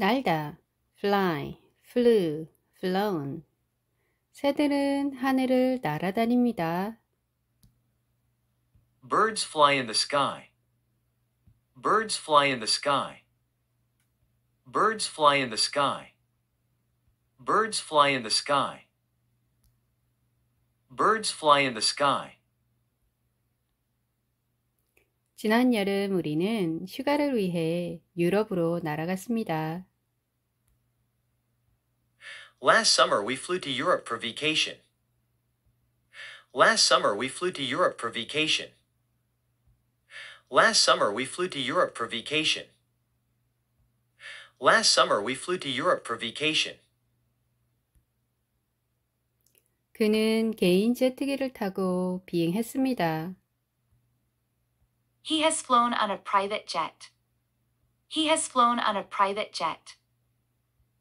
날다, fly, flew, flown. 새들은 하늘을 날아다닙니다. Birds fly in the sky. Birds fly in the sky. Birds fly in the sky. Birds fly in the sky. Birds fly in the sky. 지난 여름 우리는 휴가를 위해 유럽으로 날아갔습니다. Last summer we flew to Europe for vacation. Last summer we flew to Europe for vacation. Last summer we flew to Europe for vacation. Last summer we flew to Europe for vacation. 그는 개인 제트기를 타고 비행했습니다. He has flown on a private jet. He has flown on a private jet.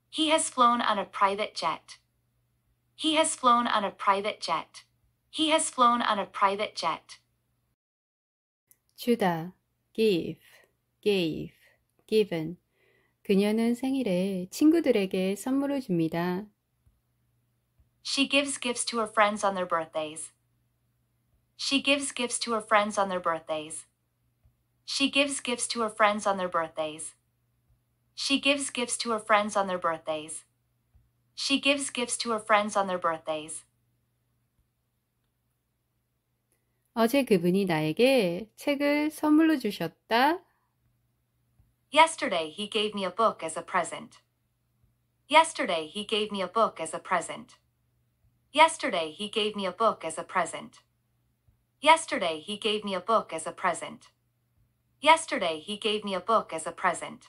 He has flown on a private jet. He has flown on a private jet. He has flown on a private jet. 주다, give, gave, given. 그녀는 생일에 친구들에게 선물을 줍니다. She gives gifts to her friends on their birthdays. She gives gifts to her friends on their birthdays. She gives gifts to her friends on their birthdays. She gives gifts to her friends on their birthdays. She gives gifts to her friends on their birthdays. 어제 그분이 나에게 책을 선물로 주셨다. Yesterday he gave me a book as a present. Yesterday he gave me a book as a present. Yesterday he gave me a book as a present. Yesterday he gave me a book as a present. Yesterday he gave me a book as a present.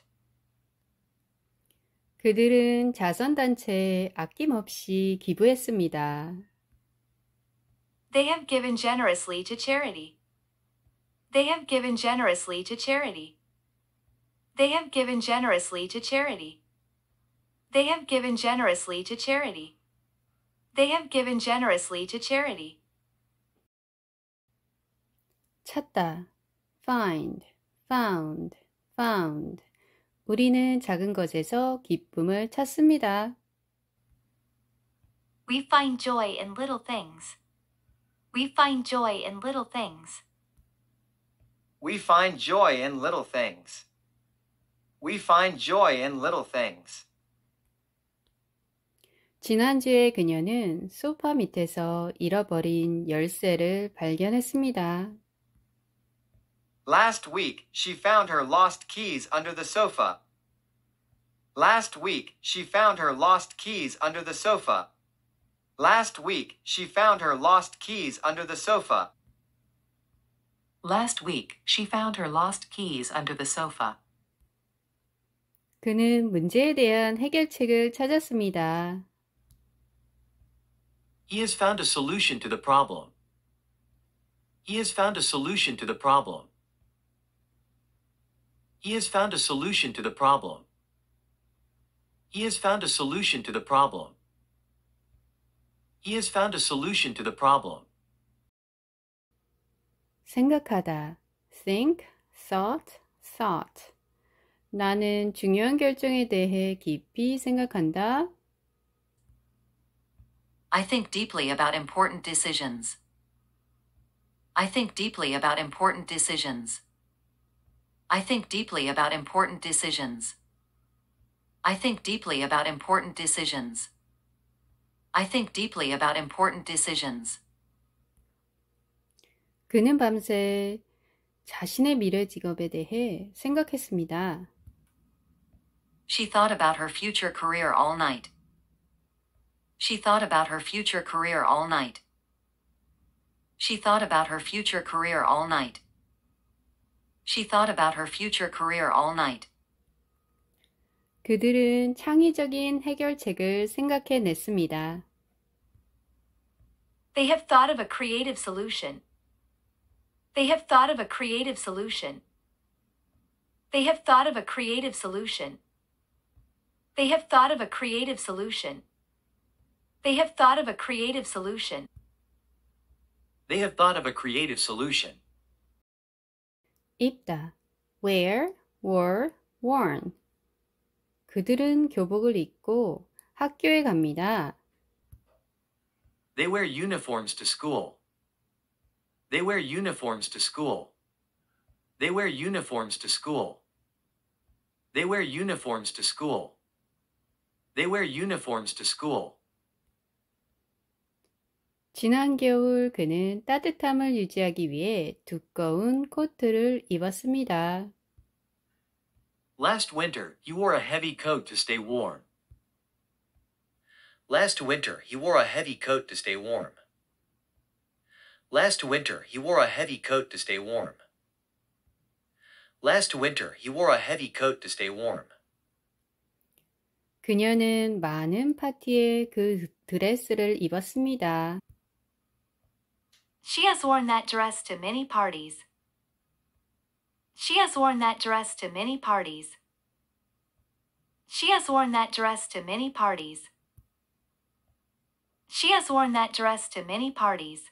그들은 자선단체에 아낌없이 기부했습니다. They have given generously to charity. They have given generously to charity. They have given generously to charity. They have given generously to charity. They have given generously to charity. 찾다, find, found, found. 우리는 작은 것에서 기쁨을 찾습니다. We find joy in little things. We find joy in little things. We find joy in little things. We find joy in little things. 지난주에 그녀는 소파 밑에서 잃어버린 열쇠를 발견했습니다. Last week, she found her lost keys under the sofa. Last week, she found her lost keys under the sofa. Last week, she found her lost keys under the sofa. Last week, she found her lost keys under the sofa. 그는 문제에 대한 해결책을 찾았습니다. He has found a solution to the problem. He has found a solution to the problem. He has found a solution to the problem. He has found a solution to the problem. He has found a solution to the problem. 생각하다, think, thought, thought. 나는 중요한 결정에 대해 깊이 생각한다. I think deeply about important decisions. I think deeply about important decisions. I think deeply about important decisions. I think deeply about important decisions. I think deeply about important decisions. 그는 밤새 자신의 미래 직업에 대해 생각했습니다. She thought about her future career all night. She thought about her future career all night. She thought about her future career all night. She thought about her future career all night. 그들은 창의적인 해결책을 생각해 냈습니다. They have thought of a creative solution. They have thought of a creative solution. They have thought of a creative solution. They have thought of a creative solution. They have thought of a creative solution. They have thought of a creative solution. 입다, wear, wore, worn. 그들은 교복을 입고 학교에 갑니다. They wear uniforms to school. They wear uniforms to school. They wear uniforms to school. They wear uniforms to school. They wear uniforms to school. 지난 겨울 그는 따뜻함을 유지하기 위해 두꺼운 코트를 입었습니다. Last winter, he wore a heavy coat to stay warm. Last winter, he wore a heavy coat to stay warm. Last winter, he wore a heavy coat to stay warm. Last winter, he wore a heavy coat to stay warm. 그녀는 많은 파티에 그 드레스를 입었습니다. She has worn that dress to many parties. She has worn that dress to many parties. She has worn that dress to many parties. She has worn that dress to many parties.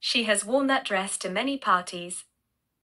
She has worn that dress to many parties.